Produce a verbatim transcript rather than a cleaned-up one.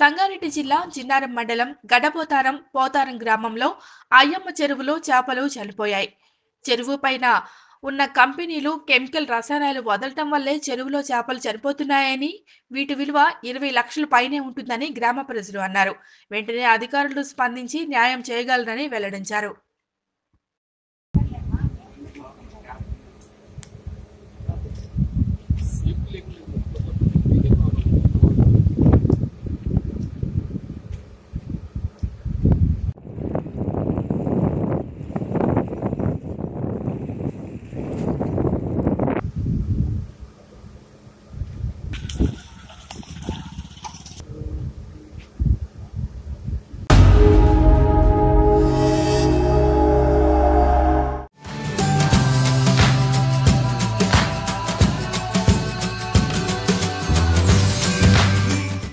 సంగారెడ్డి జిల్లా జిన్నారం మండలం గడపోతారం పోతారం గ్రామంలో అయ్యమ్మ చెరువులో చేపలు చనిపోయాయి. చెరువు పైన ఉన్న కంపెనీలు కెమికల్ రసాయనాలు వదలటం వల్లే చెరువులో చేపలు చనిపోతున్నాయని, వీటి విలువ ఇరవై లక్షల పైనే ఉంటుందని గ్రామ ప్రజలు అన్నారు. వెంటనే అధికారులు స్పందించి న్యాయం చేయగలరని వెల్లడించారు.